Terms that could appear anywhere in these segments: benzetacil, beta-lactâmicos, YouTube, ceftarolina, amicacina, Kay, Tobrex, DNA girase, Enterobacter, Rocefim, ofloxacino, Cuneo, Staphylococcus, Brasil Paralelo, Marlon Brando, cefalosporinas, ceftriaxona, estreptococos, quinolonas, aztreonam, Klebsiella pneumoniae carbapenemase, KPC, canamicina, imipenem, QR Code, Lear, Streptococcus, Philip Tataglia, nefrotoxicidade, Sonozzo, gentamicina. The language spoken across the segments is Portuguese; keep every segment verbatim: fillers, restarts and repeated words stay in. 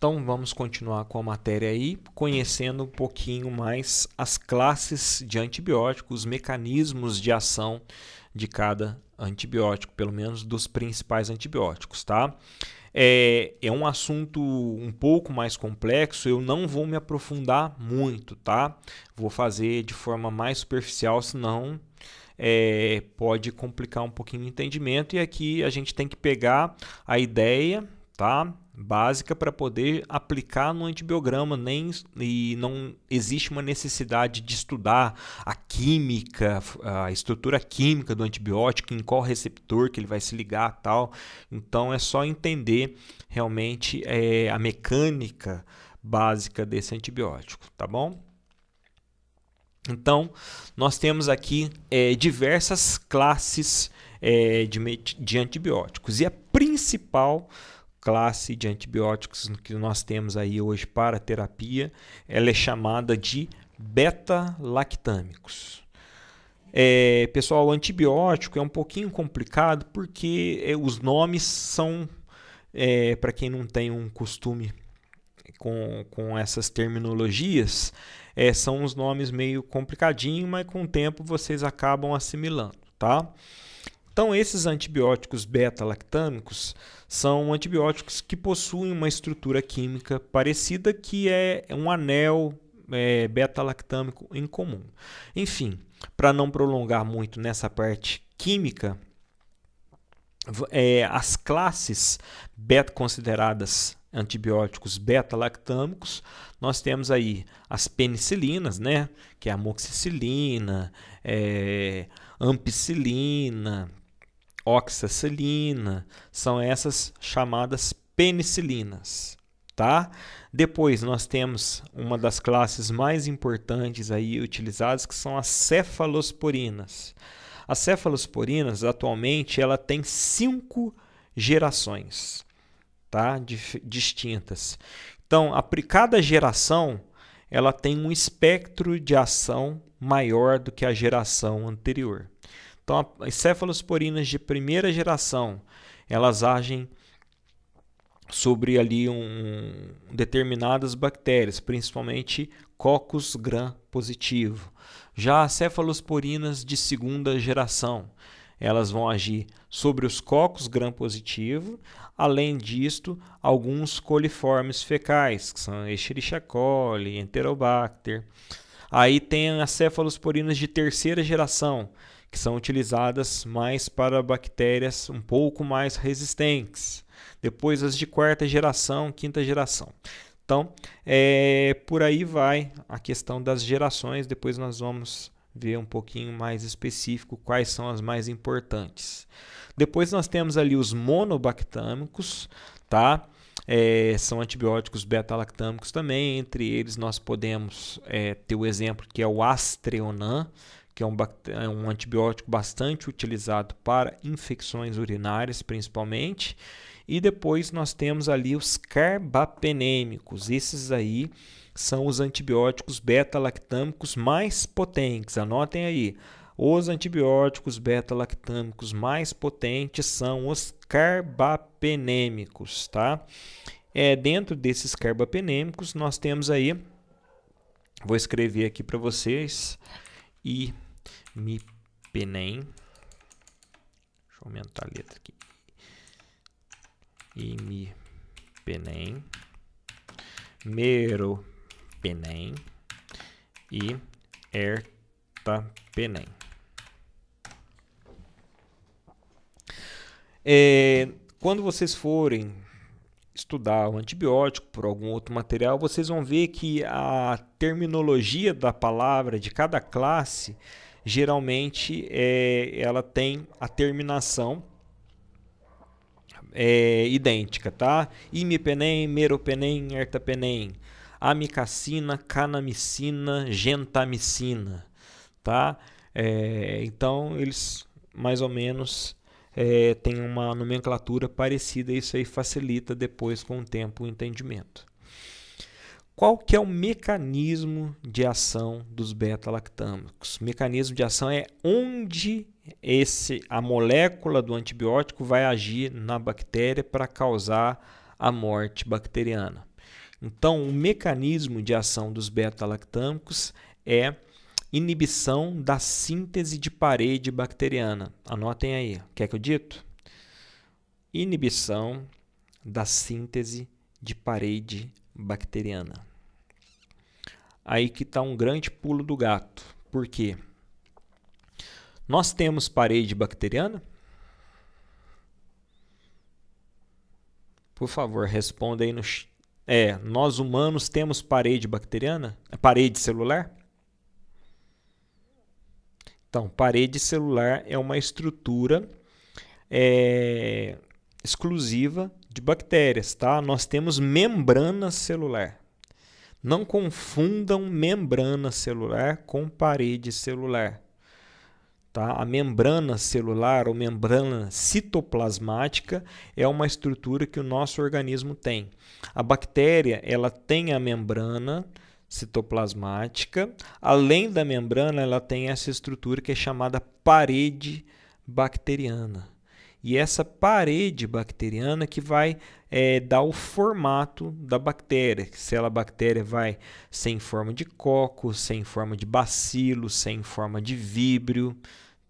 Então vamos continuar com a matéria aí, conhecendo um pouquinho mais as classes de antibióticos, os mecanismos de ação de cada antibiótico, pelo menos dos principais antibióticos, tá? É, é um assunto um pouco mais complexo, eu não vou me aprofundar muito, tá? Vou fazer de forma mais superficial, senão é, pode complicar um pouquinho o entendimento. E aqui a gente tem que pegar a ideia, tá? Básica para poder aplicar no antibiograma, nem, e não existe uma necessidade de estudar a química, a estrutura química do antibiótico, em qual receptor que ele vai se ligar e tal. Então é só entender realmente é, a mecânica básica desse antibiótico, tá bom? Então nós temos aqui é, diversas classes é, de, de antibióticos, e a principal classe de antibióticos que nós temos aí hoje para terapia, ela é chamada de beta-lactâmicos. É, pessoal, o antibiótico é um pouquinho complicado porque é, os nomes são, é, para quem não tem um costume com, com essas terminologias, é, são uns nomes meio complicadinhos, mas com o tempo vocês acabam assimilando, tá? Então, esses antibióticos beta-lactâmicos são antibióticos que possuem uma estrutura química parecida, que é um anel é, beta-lactâmico em comum. Enfim, para não prolongar muito nessa parte química, é, as classes beta consideradas antibióticos beta-lactâmicos, nós temos aí as penicilinas, né? Que é a amoxicilina, é, ampicilina, oxacilina, são essas chamadas penicilinas, tá? Depois nós temos uma das classes mais importantes aí utilizadas, que são as cefalosporinas. As cefalosporinas atualmente ela tem cinco gerações, tá? Distintas. Então, a cada geração ela tem um espectro de ação maior do que a geração anterior. Então, as cefalosporinas de primeira geração, elas agem sobre ali um, determinadas bactérias, principalmente Coccus gram positivo. Já as cefalosporinas de segunda geração, elas vão agir sobre os Coccus gram positivo, além disto, alguns coliformes fecais, que são Escherichia coli, Enterobacter. Aí tem as cefalosporinas de terceira geração, que são utilizadas mais para bactérias um pouco mais resistentes. Depois as de quarta geração, quinta geração. Então, é, por aí vai a questão das gerações. Depois nós vamos ver um pouquinho mais específico quais são as mais importantes. Depois nós temos ali os monobactâmicos, tá? É, são antibióticos beta-lactâmicos também. Entre eles nós podemos é, ter o exemplo que é o aztreonam, que é um, é um antibiótico bastante utilizado para infecções urinárias, principalmente. E depois nós temos ali os carbapenêmicos. Esses aí são os antibióticos beta-lactâmicos mais potentes. Anotem aí. Os antibióticos beta-lactâmicos mais potentes são os carbapenêmicos, tá? É, dentro desses carbapenêmicos, nós temos aí... Vou escrever aqui para vocês... e imipenem, deixa eu aumentar a letra aqui, e imipenem, meropenem e ertapenem. É, quando vocês forem estudar o antibiótico por algum outro material, vocês vão ver que a terminologia da palavra de cada classe, geralmente, é, ela tem a terminação é, idêntica, tá? Imipenem, meropenem, ertapenem, amicacina, canamicina, gentamicina, tá? É, então, eles mais ou menos... É, tem uma nomenclatura parecida, isso aí facilita depois com o tempo o entendimento. Qual que é o mecanismo de ação dos beta-lactâmicos? O mecanismo de ação é onde esse, a molécula do antibiótico vai agir na bactéria para causar a morte bacteriana. Então, o mecanismo de ação dos beta-lactâmicos é inibição da síntese de parede bacteriana. Anotem aí, quer que eu dito? Inibição da síntese de parede bacteriana. Aí que está um grande pulo do gato. Por quê? Nós temos parede bacteriana? Por favor, responda aí no... É, nós humanos temos parede bacteriana? Parede celular? Então, parede celular é uma estrutura é, exclusiva de bactérias, tá? Nós temos membrana celular. Não confundam membrana celular com parede celular, tá? A membrana celular ou membrana citoplasmática é uma estrutura que o nosso organismo tem. A bactéria, ela tem a membrana citoplasmática. Além da membrana, ela tem essa estrutura que é chamada parede bacteriana. E essa parede bacteriana que vai é, dar o formato da bactéria. Se ela bactéria vai ser em forma de coco, ser em forma de bacilo, ser em forma de víbrio,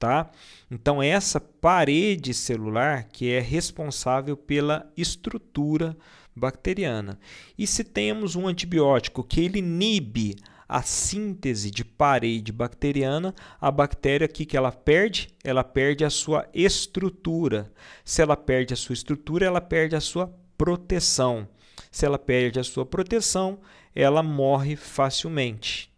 tá? Então, essa parede celular que é responsável pela estrutura bacteriana. E se temos um antibiótico que ele inibe a síntese de parede bacteriana, a bactéria aqui que ela perde, ela perde a sua estrutura. Se ela perde a sua estrutura, ela perde a sua proteção. Se ela perde a sua proteção, ela morre facilmente,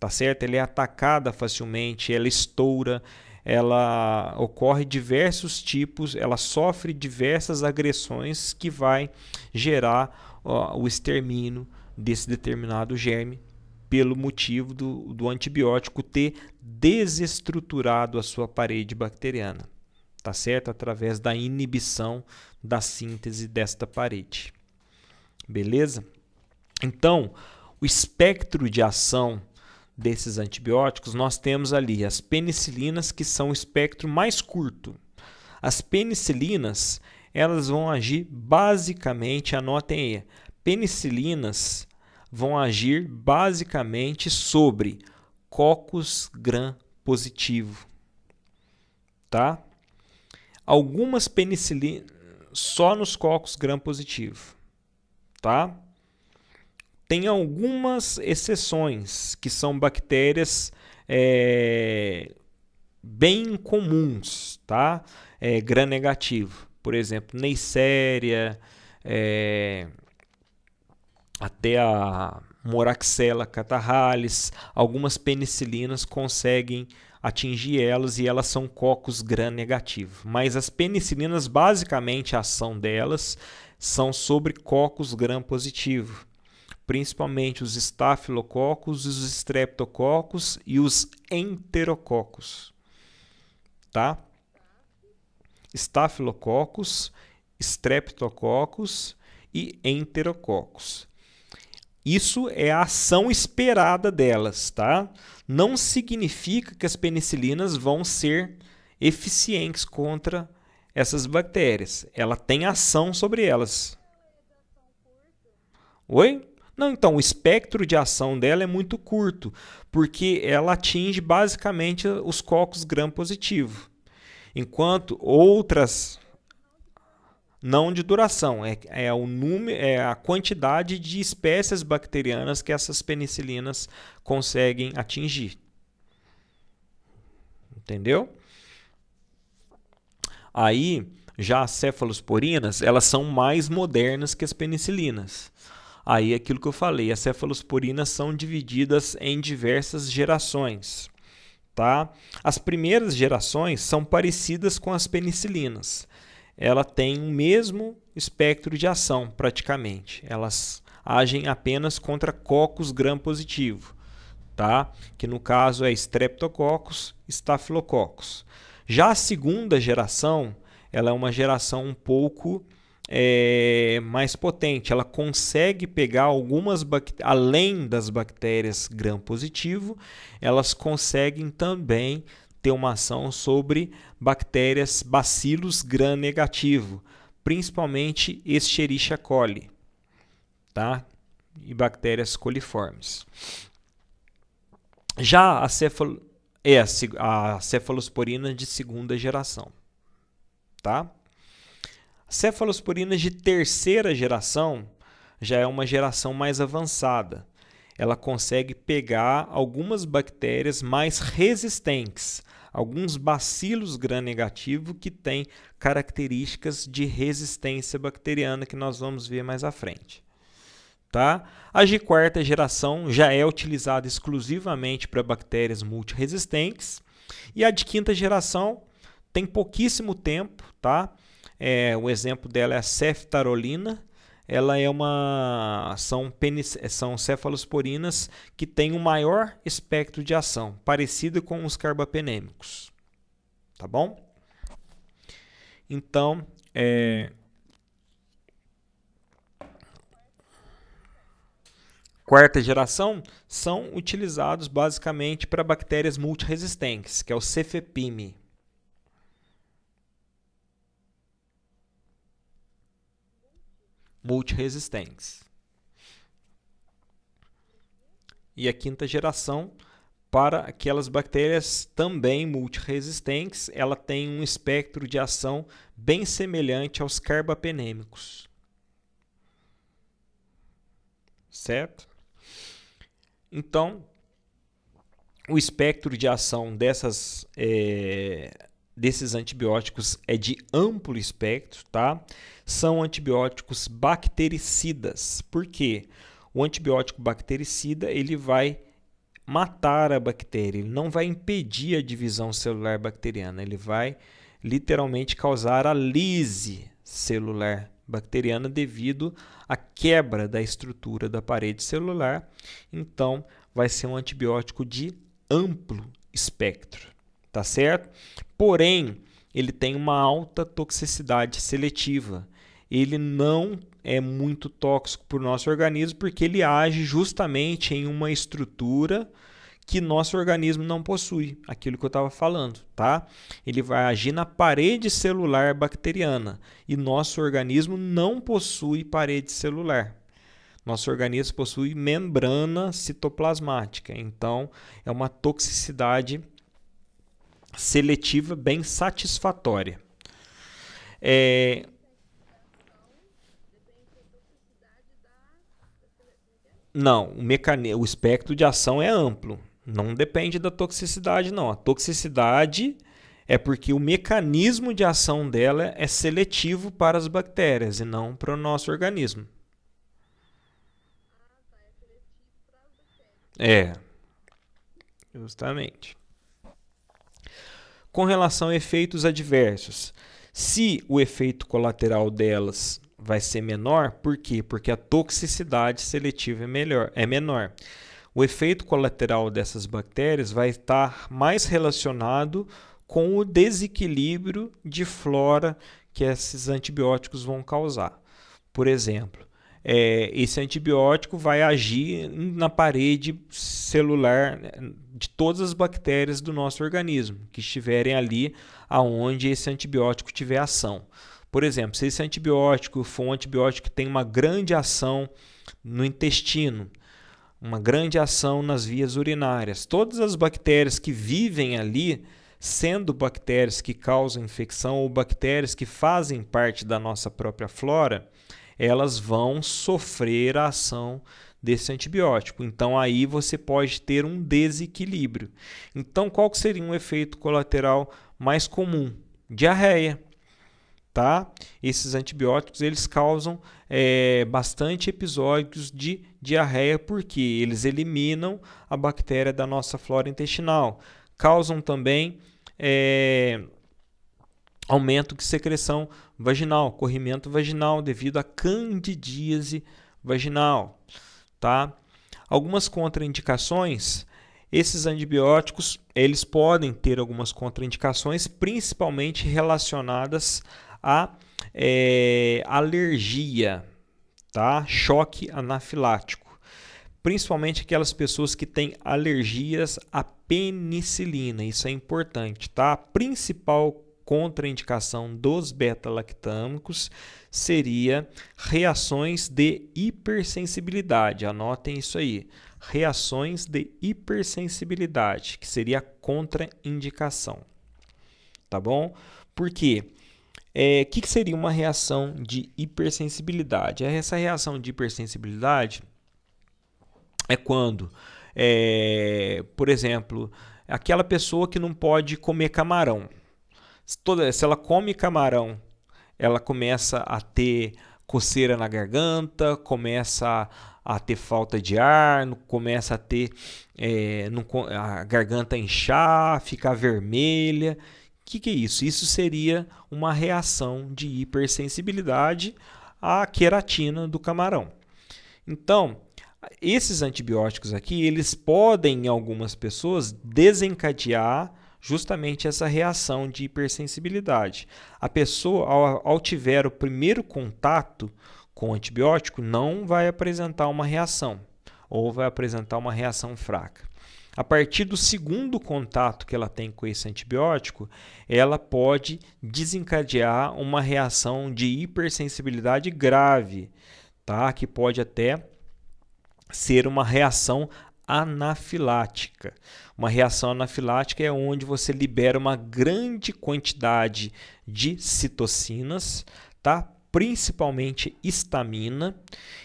tá certo? Ela é atacada facilmente, ela estoura, ela ocorre diversos tipos, ela sofre diversas agressões que vai gerar ó, o extermínio desse determinado germe, pelo motivo do, do antibiótico ter desestruturado a sua parede bacteriana, tá certo? Através da inibição da síntese desta parede. Beleza? Então, o espectro de ação desses antibióticos, nós temos ali as penicilinas, que são o espectro mais curto. As penicilinas, elas vão agir basicamente, anotem aí, penicilinas vão agir basicamente sobre cocos gram-positivo, tá? Algumas penicilinas só nos cocos gram-positivo, tá? Tem algumas exceções, que são bactérias é, bem comuns, tá? É, gram-negativo, por exemplo, Neisseria, é... até a Moraxella catarrhalis, algumas penicilinas conseguem atingir elas e elas são cocos gram-negativo. Mas as penicilinas, basicamente, a ação delas são sobre cocos gram-positivo, principalmente os estafilococos, os estreptococos e os enterococos, tá? Estafilococos, estreptococos e enterococos. Isso é a ação esperada delas, tá? Não significa que as penicilinas vão ser eficientes contra essas bactérias. Ela tem ação sobre elas. Oi? Não, então, o espectro de ação dela é muito curto, porque ela atinge basicamente os cocos gram-positivo, enquanto outras... Não de duração, é, é, o número, é a quantidade de espécies bacterianas que essas penicilinas conseguem atingir. Entendeu? Aí, já as cefalosporinas, elas são mais modernas que as penicilinas. Aí, aquilo que eu falei, as cefalosporinas são divididas em diversas gerações, tá? As primeiras gerações são parecidas com as penicilinas. Ela tem o mesmo espectro de ação, praticamente. Elas agem apenas contra cocos gram-positivo, tá? Que no caso é Streptococcus, Staphylococcus. Já a segunda geração, ela é uma geração um pouco é, mais potente. Ela consegue pegar algumas bactérias, além das bactérias gram-positivo, elas conseguem também ter uma ação sobre bactérias bacilos gram-negativo, principalmente Escherichia coli, tá? e bactérias coliformes. Já a, cefalo, é a, a cefalosporina de segunda geração. Tá? Cefalosporinas de terceira geração já é uma geração mais avançada. Ela consegue pegar algumas bactérias mais resistentes, alguns bacilos gram-negativo que têm características de resistência bacteriana que nós vamos ver mais à frente. Tá? A de quarta geração já é utilizada exclusivamente para bactérias multiresistentes e a de quinta geração tem pouquíssimo tempo. Tá? É, o exemplo dela é a ceftarolina. Ela é uma são, penic, são cefalosporinas que têm um maior espectro de ação, parecido com os carbapenêmicos. Tá bom? Então, é... quarta geração são utilizados basicamente para bactérias multiresistentes, que é o cefepime. Multiresistentes. E a quinta geração, para aquelas bactérias também multiresistentes, ela tem um espectro de ação bem semelhante aos carbapenêmicos. Certo? Então, o espectro de ação dessas é... desses antibióticos é de amplo espectro, tá? São antibióticos bactericidas. Por quê? O antibiótico bactericida, ele vai matar a bactéria, ele não vai impedir a divisão celular bacteriana, ele vai literalmente causar a lise celular bacteriana devido à quebra da estrutura da parede celular. Então, vai ser um antibiótico de amplo espectro. Tá certo? Porém, ele tem uma alta toxicidade seletiva. Ele não é muito tóxico para o nosso organismo porque ele age justamente em uma estrutura que nosso organismo não possui. Aquilo que eu estava falando, tá? Ele vai agir na parede celular bacteriana e nosso organismo não possui parede celular. Nosso organismo possui membrana citoplasmática. Então, é uma toxicidade seletiva bem satisfatória. É... Não, o, mecan... o espectro de ação é amplo. Não depende da toxicidade, não. A toxicidade é porque o mecanismo de ação dela é seletivo para as bactérias e não para o nosso organismo. É, justamente. Com relação a efeitos adversos, se o efeito colateral delas vai ser menor, por quê? Porque a toxicidade seletiva é, melhor, é menor. O efeito colateral dessas bactérias vai estar mais relacionado com o desequilíbrio de flora que esses antibióticos vão causar. Por exemplo, é, esse antibiótico vai agir na parede celular de todas as bactérias do nosso organismo, que estiverem ali aonde esse antibiótico tiver ação. Por exemplo, se esse antibiótico for um antibiótico que tem uma grande ação no intestino, uma grande ação nas vias urinárias, todas as bactérias que vivem ali, sendo bactérias que causam infecção ou bactérias que fazem parte da nossa própria flora, elas vão sofrer a ação desse antibiótico. Então, aí você pode ter um desequilíbrio. Então, qual que seria um efeito colateral mais comum? Diarreia. Tá? Esses antibióticos eles causam é, bastante episódios de diarreia porque eles eliminam a bactéria da nossa flora intestinal. Causam também... É, aumento de secreção vaginal, corrimento vaginal devido à candidíase vaginal. Tá? Algumas contraindicações, esses antibióticos eles podem ter algumas contraindicações, principalmente relacionadas à é, alergia, tá? Choque anafilático. Principalmente aquelas pessoas que têm alergias à penicilina, isso é importante. Tá? A principal contraindicação dos beta-lactâmicos seria reações de hipersensibilidade. Anotem isso aí. Reações de hipersensibilidade, que seria a contraindicação. Tá bom? Por quê? É, que, que seria uma reação de hipersensibilidade? Essa reação de hipersensibilidade é quando, é, por exemplo, aquela pessoa que não pode comer camarão. Se, toda, se ela come camarão, ela começa a ter coceira na garganta, começa a, a ter falta de ar, começa a ter é, não, a garganta inchar, ficar vermelha. O que, que é isso? Isso seria uma reação de hipersensibilidade à queratina do camarão. Então, esses antibióticos aqui, eles podem, em algumas pessoas, desencadear justamente essa reação de hipersensibilidade. A pessoa, ao, ao tiver o primeiro contato com o antibiótico, não vai apresentar uma reação, ou vai apresentar uma reação fraca. A partir do segundo contato que ela tem com esse antibiótico, ela pode desencadear uma reação de hipersensibilidade grave, tá? Que pode até ser uma reação anafilática. Uma reação anafilática é onde você libera uma grande quantidade de citocinas, tá? Principalmente histamina.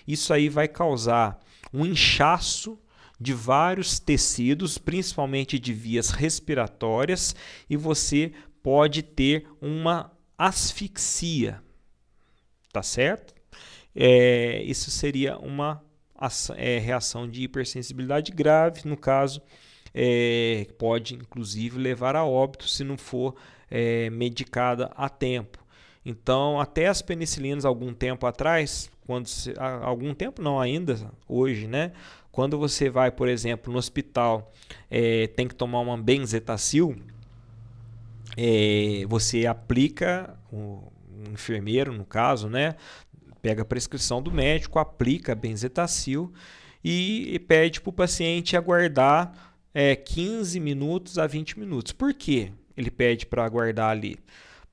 Isso aí vai causar um inchaço de vários tecidos, principalmente de vias respiratórias, e você pode ter uma asfixia, tá certo? É, isso seria uma é, reação de hipersensibilidade grave, no caso, é, pode inclusive levar a óbito se não for é, medicada a tempo. Então, até as penicilinas, algum tempo atrás, quando se, há algum tempo não ainda, hoje, né? Quando você vai, por exemplo, no hospital, é, tem que tomar uma benzetacil, é, você aplica, o um enfermeiro no caso, né, pega a prescrição do médico, aplica a benzetacil e, e pede para o paciente aguardar é, quinze minutos a vinte minutos. Por que ele pede para aguardar ali?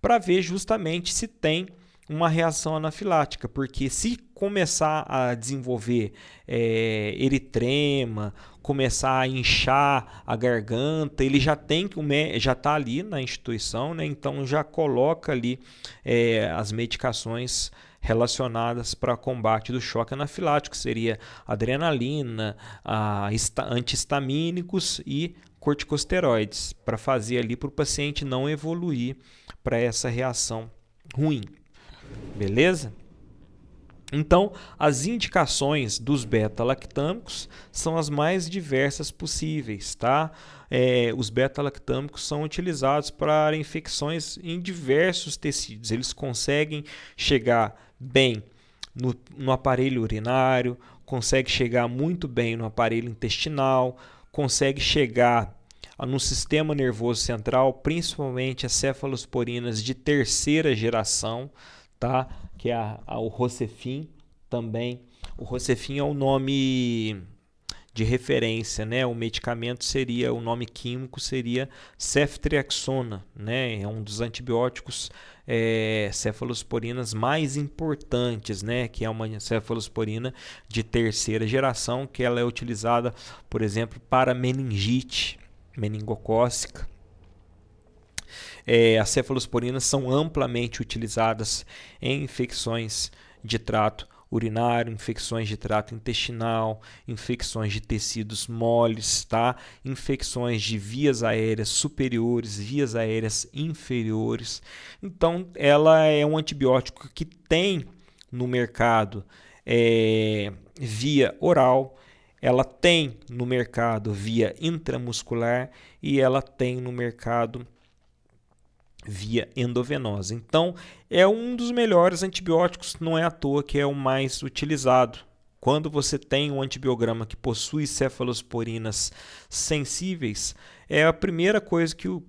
Para ver justamente se tem uma reação anafilática, porque se começar a desenvolver é, eritrema, começar a inchar a garganta, ele já tem que já está ali na instituição, né? Então já coloca ali é, as medicações relacionadas para combate do choque anafilático, seria adrenalina, antihistamínicos e corticosteroides, para fazer ali para o paciente não evoluir para essa reação ruim. Beleza? Então, as indicações dos beta-lactâmicos são as mais diversas possíveis, tá? É, os beta-lactâmicos são utilizados para infecções em diversos tecidos. Eles conseguem chegar bem no, no aparelho urinário, conseguem chegar muito bem no aparelho intestinal, conseguem chegar no sistema nervoso central, principalmente as cefalosporinas de terceira geração, tá? Que é a, a, o Rocefim também. O Rocefim é o nome de referência, né? O medicamento seria, o nome químico seria ceftriaxona, né? É um dos antibióticos é, cefalosporinas mais importantes, né? Que é uma cefalosporina de terceira geração, que ela é utilizada, por exemplo, para meningite meningocócica. É, as cefalosporinas são amplamente utilizadas em infecções de trato urinário, infecções de trato intestinal, infecções de tecidos moles, tá? Infecções de vias aéreas superiores, vias aéreas inferiores. Então, ela é um antibiótico que tem no mercado é, via oral, ela tem no mercado via intramuscular e ela tem no mercado via endovenosa. Então, é um dos melhores antibióticos, não é à toa que é o mais utilizado. Quando você tem um antibiograma que possui cefalosporinas sensíveis, é a primeira coisa que o,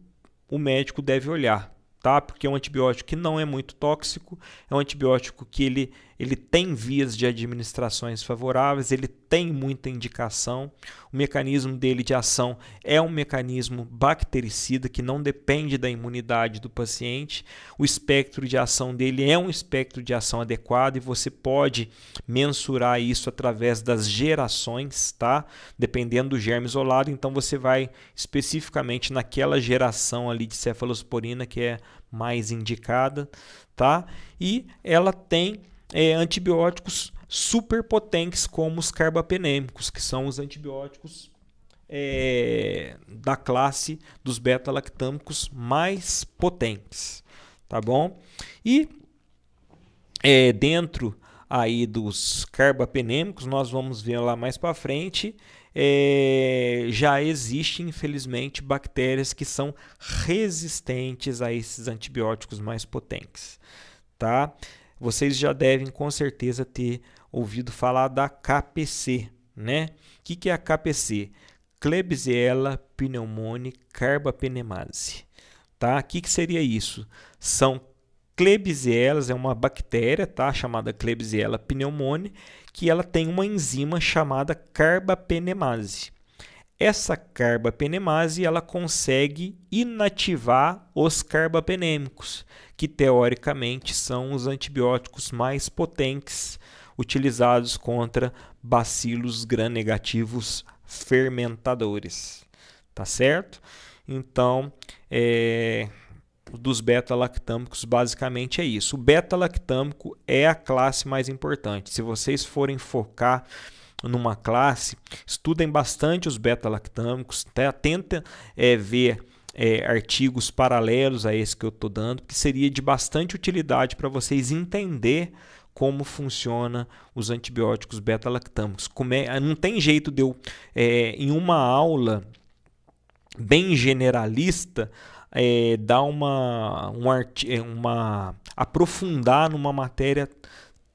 o médico deve olhar, tá? Porque é um antibiótico que não é muito tóxico, é um antibiótico que ele ele tem vias de administrações favoráveis, ele tem muita indicação. O mecanismo dele de ação é um mecanismo bactericida que não depende da imunidade do paciente. O espectro de ação dele é um espectro de ação adequado e você pode mensurar isso através das gerações, tá? Dependendo do germe isolado, então você vai especificamente naquela geração ali de cefalosporina que é mais indicada, tá? E ela tem é, antibióticos superpotentes como os carbapenêmicos, que são os antibióticos é, da classe dos beta-lactâmicos mais potentes, tá bom? E é, dentro aí dos carbapenêmicos, nós vamos ver lá mais para frente, É, já existem, infelizmente, bactérias que são resistentes a esses antibióticos mais potentes, tá? Vocês já devem, com certeza, ter ouvido falar da K P C, né? O que, que é a K P C? Klebsiella pneumoniae carbapenemase, tá? O que, que seria isso? São Klebsiellas, é uma bactéria, tá? Chamada Klebsiella pneumoniae, que ela tem uma enzima chamada carbapenemase. Essa carbapenemase ela consegue inativar os carbapenêmicos, que teoricamente são os antibióticos mais potentes utilizados contra bacilos gram-negativos fermentadores, tá certo? Então, é... dos beta-lactâmicos basicamente é isso. O beta-lactâmico é a classe mais importante. Se vocês forem focar numa classe, estudem bastante os beta-lactâmicos, tá? Tenta é, ver é, artigos paralelos a esse que eu estou dando, que seria de bastante utilidade para vocês entender como funciona os antibióticos beta-lactâmicos. Como é, não tem jeito de eu, é, em uma aula bem generalista, É, dar uma, uma, uma aprofundar numa matéria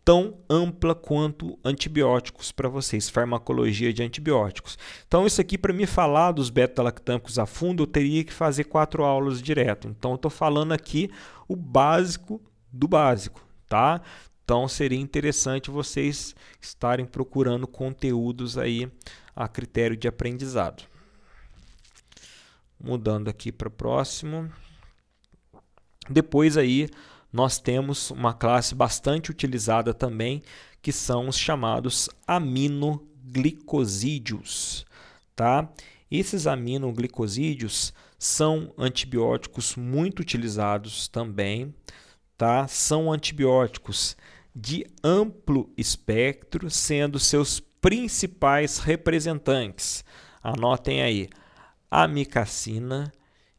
tão ampla quanto antibióticos para vocês, farmacologia de antibióticos. Então, isso aqui, para me falar dos beta-lactâmicos a fundo, eu teria que fazer quatro aulas direto. Então, eu estou falando aqui o básico do básico, tá? Então, seria interessante vocês estarem procurando conteúdos aí a critério de aprendizado. Mudando aqui para o próximo. Depois aí nós temos uma classe bastante utilizada também, que são os chamados aminoglicosídeos, tá? Esses aminoglicosídeos são antibióticos muito utilizados também, tá? São antibióticos de amplo espectro, sendo seus principais representantes. Anotem aí: amicacina,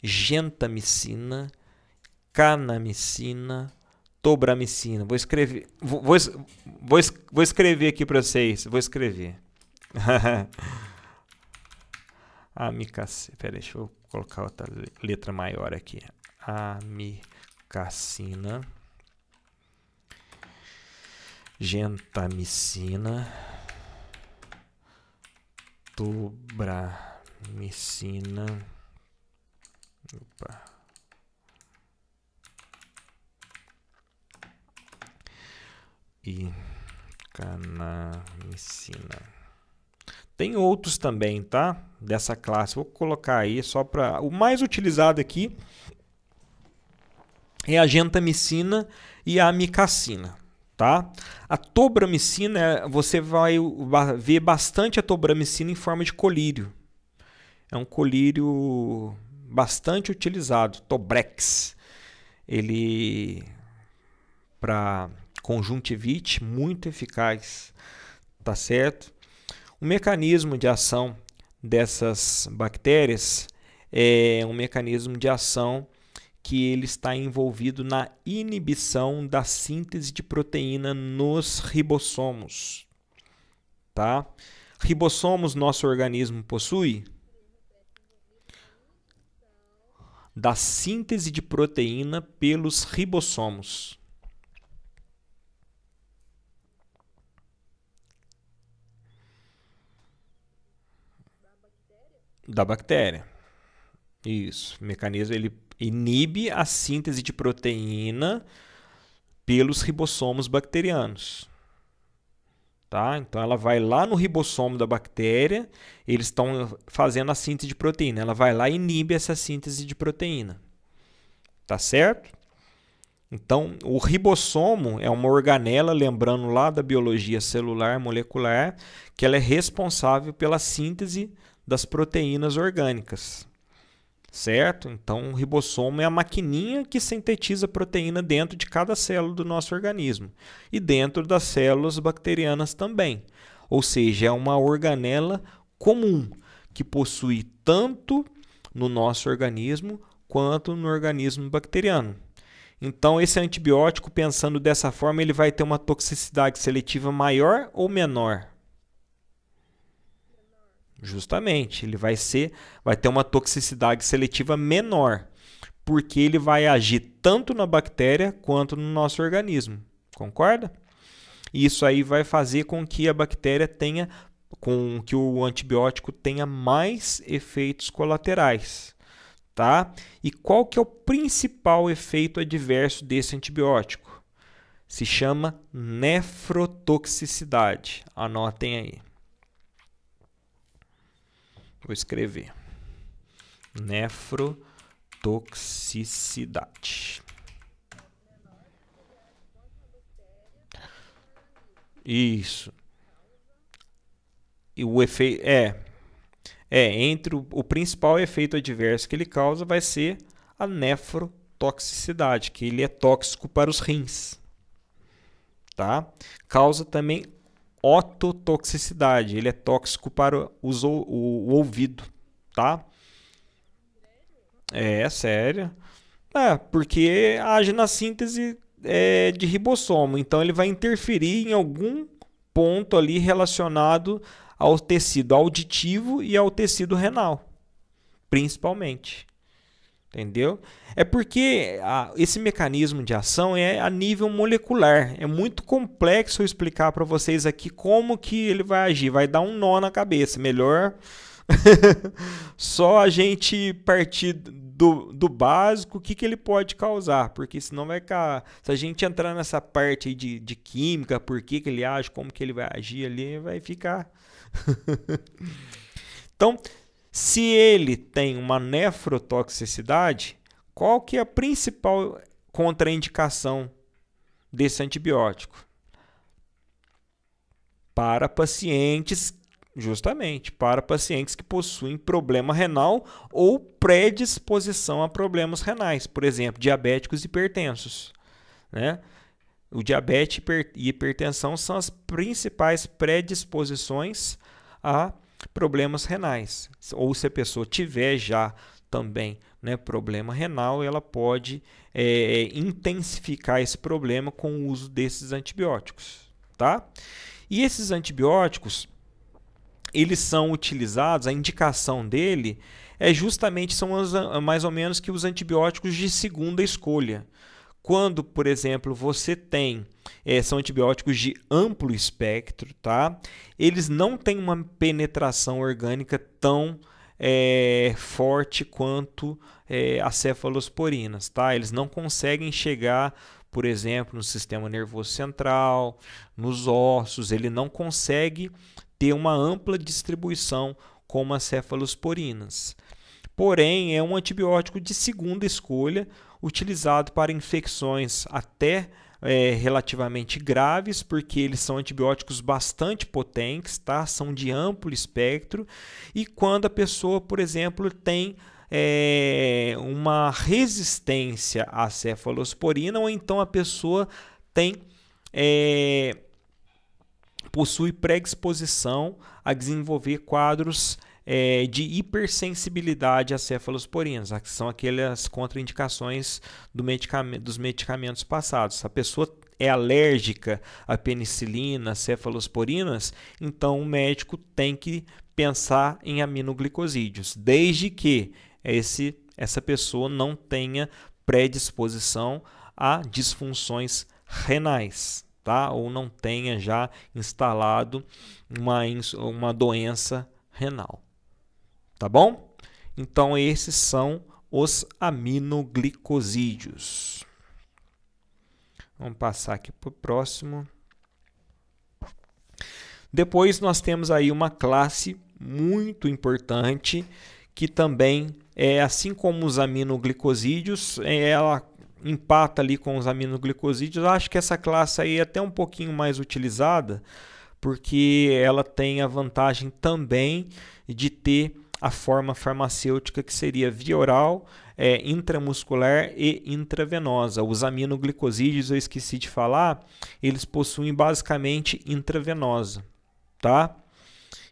gentamicina, canamicina, tobramicina. Vou escrever, vou, vou, vou, vou escrever aqui para vocês. Vou escrever. Amicacina. Peraí, deixa eu colocar outra letra maior aqui. Amicacina, gentamicina, tobramicina. Micina, opa, e canamicina. Tem outros também, tá? Dessa classe. Vou colocar aí só para... O mais utilizado aqui é a gentamicina e a amicacina, tá? A tobramicina, você vai ver bastante a tobramicina em forma de colírio. É um colírio bastante utilizado, Tobrex. Ele, para conjuntivite, muito eficaz, tá certo? O mecanismo de ação dessas bactérias é um mecanismo de ação que ele está envolvido na inibição da síntese de proteína nos ribossomos, tá? Ribossomos nosso organismo possui? Da síntese de proteína pelos ribossomos. Da bactéria? Da bactéria. Isso. O mecanismo ele inibe a síntese de proteína pelos ribossomos bacterianos. Tá? Então, ela vai lá no ribossomo da bactéria, eles estão fazendo a síntese de proteína. Ela vai lá e inibe essa síntese de proteína. Tá certo? Então, o ribossomo é uma organela, lembrando lá da biologia celular molecular, que ela é responsável pela síntese das proteínas orgânicas. Certo? Então, o ribossomo é a maquininha que sintetiza proteína dentro de cada célula do nosso organismo e dentro das células bacterianas também. Ou seja, é uma organela comum que possui tanto no nosso organismo quanto no organismo bacteriano. Então, esse antibiótico, pensando dessa forma, ele vai ter uma toxicidade seletiva maior ou menor? Justamente, ele vai ser, vai ter uma toxicidade seletiva menor, porque ele vai agir tanto na bactéria quanto no nosso organismo, concorda? Isso aí vai fazer com que a bactéria tenha, com que o antibiótico tenha mais efeitos colaterais, tá? E qual que é o principal efeito adverso desse antibiótico? Se chama nefrotoxicidade, anotem aí. Vou escrever nefrotoxicidade. Isso. E o efeito é é entre o, o principal efeito adverso que ele causa vai ser a nefrotoxicidade, que ele é tóxico para os rins. Tá? Causa também ototoxicidade, ele é tóxico para os, o, o ouvido, tá? É, é sério. É, porque age na síntese é, de ribossomo, então ele vai interferir em algum ponto ali relacionado ao tecido auditivo e ao tecido renal, principalmente. Entendeu? É porque a, esse mecanismo de ação é a nível molecular. É muito complexo eu explicar para vocês aqui como que ele vai agir. Vai dar um nó na cabeça. Melhor só a gente partir do, do básico, o que, que ele pode causar. Porque senão vai ficar... Se a gente entrar nessa parte aí de, de química, por que, que ele age, como que ele vai agir ali, vai ficar... Então... Se ele tem uma nefrotoxicidade, qual que é a principal contraindicação desse antibiótico? Para pacientes, justamente, para pacientes que possuem problema renal ou predisposição a problemas renais, por exemplo, diabéticos e hipertensos, né? O diabetes e hipertensão são as principais predisposições a problemas renais, ou se a pessoa tiver já também, né, problema renal, ela pode é, intensificar esse problema com o uso desses antibióticos, tá? E esses antibióticos, eles são utilizados, a indicação dele é justamente, são os, mais ou menos que os antibióticos de segunda escolha. Quando, por exemplo, você tem, é, são antibióticos de amplo espectro, tá? Eles não têm uma penetração orgânica tão é, forte quanto é, as cefalosporinas, tá? Eles não conseguem chegar, por exemplo, no sistema nervoso central, nos ossos, ele não consegue ter uma ampla distribuição como as cefalosporinas. Porém, é um antibiótico de segunda escolha, utilizado para infecções até é, relativamente graves, porque eles são antibióticos bastante potentes, tá? São de amplo espectro, e quando a pessoa, por exemplo, tem é, uma resistência à cefalosporina, ou então a pessoa tem, é, possui predisposição a desenvolver quadros É, de hipersensibilidade a cefalosporinas, que são aquelas contraindicações do medicamento, dos medicamentos passados. Se a pessoa é alérgica à penicilina, cefalosporinas, então o médico tem que pensar em aminoglicosídeos, desde que esse, essa pessoa não tenha predisposição a disfunções renais, tá? Ou não tenha já instalado uma, uma doença renal. Tá bom? Então, esses são os aminoglicosídeos. Vamos passar aqui para o próximo. Depois nós temos aí uma classe muito importante que também, é, assim como os aminoglicosídeos, ela empata ali com os aminoglicosídeos. Eu acho que essa classe aí é até um pouquinho mais utilizada, porque ela tem a vantagem também de ter a forma farmacêutica que seria via oral, é, intramuscular e intravenosa. Os aminoglicosídeos, eu esqueci de falar, eles possuem basicamente intravenosa, tá?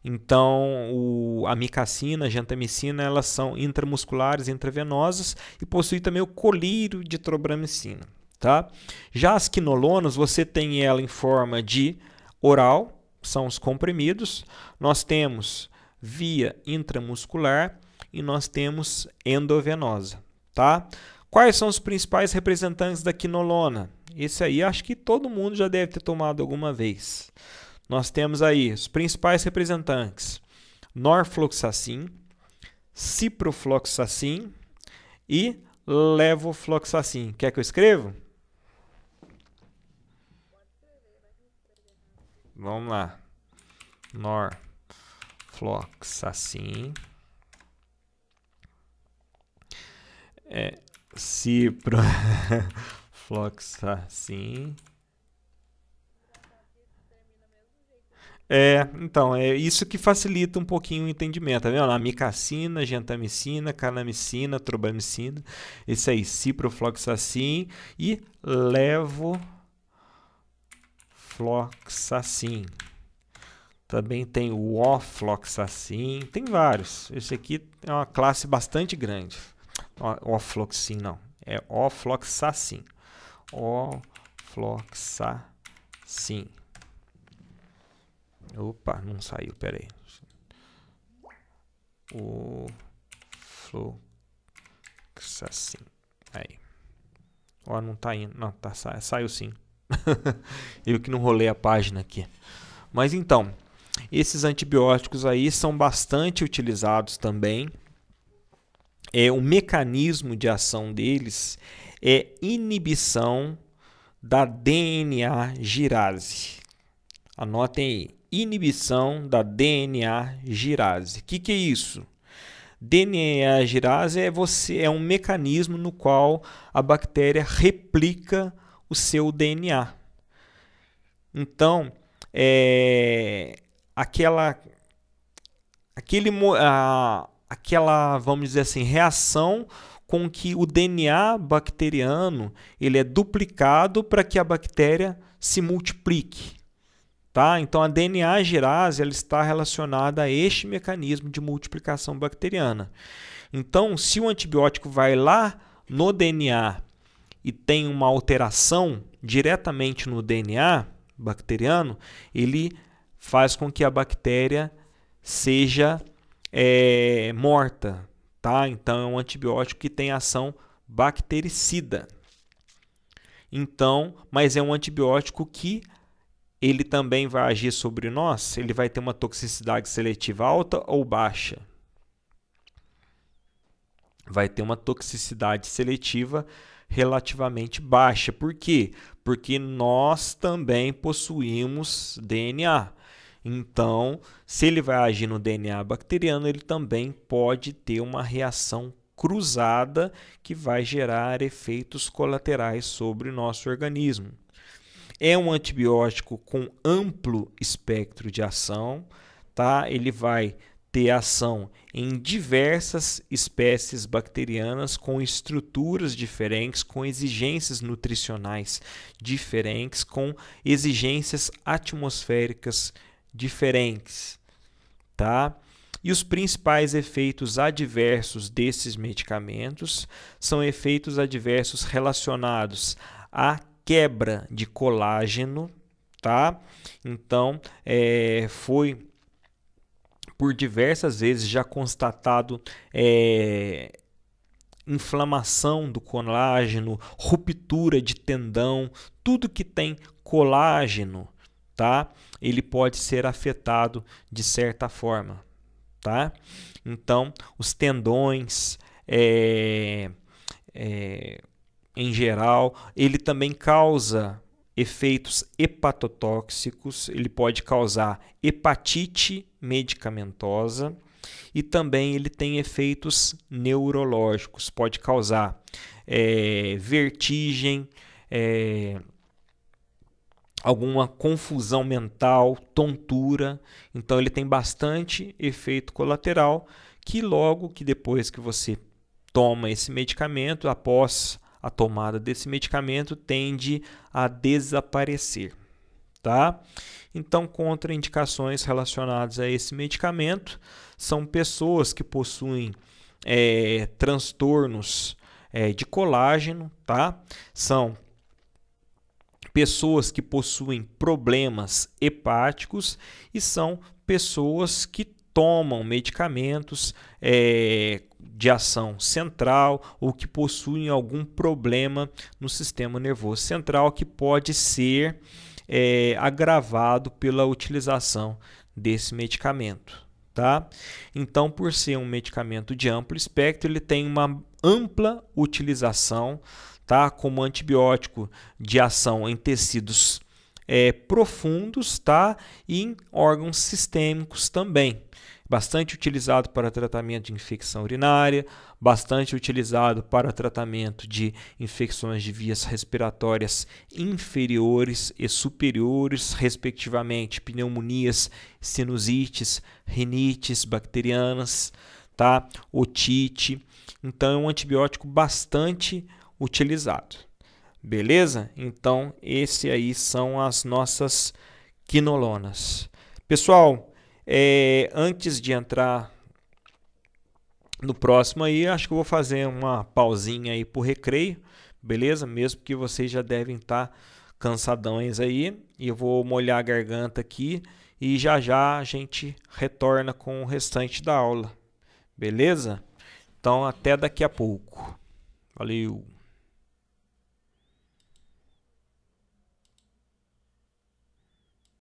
Então, o, a amicacina, a gentamicina, elas são intramusculares, intravenosas, e possui também o colírio de tobramicina, tá? Já as quinolonas, você tem ela em forma de oral, são os comprimidos, nós temos via intramuscular e nós temos endovenosa, tá? Quais são os principais representantes da quinolona? Esse aí acho que todo mundo já deve ter tomado alguma vez. Nós temos aí os principais representantes: norfloxacin, ciprofloxacin e levofloxacin. Quer que eu escrevo? Vamos lá. Norfloxacin, é, ciprofloxacin. É, então, é isso que facilita um pouquinho o entendimento, tá vendo? Amicacina, gentamicina, canamicina, tobramicina, esse aí, ciprofloxacin e levofloxacin. Também tem o ofloxacin, tem vários. Esse aqui é uma classe bastante grande. Ofloxacin, não, é ofloxacin. Ofloxacin. Opa, não saiu, peraí. O Ofloxacin. Aí. Ó, não tá indo. Não, tá, sa saiu sim. Eu que não rolei a página aqui. Mas então, esses antibióticos aí são bastante utilizados também. É, o mecanismo de ação deles é inibição da D N A girase. Anotem aí. Inibição da D N A girase. O que, que é isso? D N A girase é, você, é um mecanismo no qual a bactéria replica o seu D N A. Então, é, aquela, aquele, a, aquela, vamos dizer assim, reação com que o D N A bacteriano ele é duplicado para que a bactéria se multiplique. Tá? Então, a D N A girase ela está relacionada a este mecanismo de multiplicação bacteriana. Então, se o antibiótico vai lá no D N A e tem uma alteração diretamente no D N A bacteriano, ele faz com que a bactéria seja é, morta. Tá? Então, é um antibiótico que tem ação bactericida. Então, mas é um antibiótico que ele também vai agir sobre nós? Ele vai ter uma toxicidade seletiva alta ou baixa? Vai ter uma toxicidade seletiva relativamente baixa. Por quê? Porque nós também possuímos D N A. Então, se ele vai agir no D N A bacteriano, ele também pode ter uma reação cruzada que vai gerar efeitos colaterais sobre o nosso organismo. É um antibiótico com amplo espectro de ação, tá? Ele vai ter ação em diversas espécies bacterianas com estruturas diferentes, com exigências nutricionais diferentes, com exigências atmosféricas diferentes, tá? E os principais efeitos adversos desses medicamentos são efeitos adversos relacionados a quebra de colágeno, tá? Então, é, foi por diversas vezes já constatado é, inflamação do colágeno, ruptura de tendão, tudo que tem colágeno, tá? Ele pode ser afetado de certa forma, tá? Então, os tendões, é, é, em geral, ele também causa efeitos hepatotóxicos, ele pode causar hepatite medicamentosa e também ele tem efeitos neurológicos, pode causar é, vertigem, é, alguma confusão mental, tontura. Então ele tem bastante efeito colateral que logo que depois que você toma esse medicamento, após a tomada desse medicamento tende a desaparecer, tá? Então, contraindicações relacionadas a esse medicamento são pessoas que possuem é, transtornos é, de colágeno, tá? São pessoas que possuem problemas hepáticos e são pessoas que tomam medicamentos é, de ação central ou que possuem algum problema no sistema nervoso central que pode ser é, agravado pela utilização desse medicamento, tá? Então, por ser um medicamento de amplo espectro, ele tem uma ampla utilização, tá? Como antibiótico de ação em tecidos é, profundos, tá? E em órgãos sistêmicos também. Bastante utilizado para tratamento de infecção urinária, bastante utilizado para tratamento de infecções de vias respiratórias inferiores e superiores, respectivamente, pneumonias, sinusites, rinites bacterianas, tá? Otite. Então, é um antibiótico bastante utilizado. Beleza? Então, esse aí são as nossas quinolonas. Pessoal, É, antes de entrar no próximo aí, acho que eu vou fazer uma pausinha aí pro recreio, beleza? Mesmo que vocês já devem estar tá cansadões aí, e eu vou molhar a garganta aqui e já já a gente retorna com o restante da aula, beleza? Então até daqui a pouco, valeu!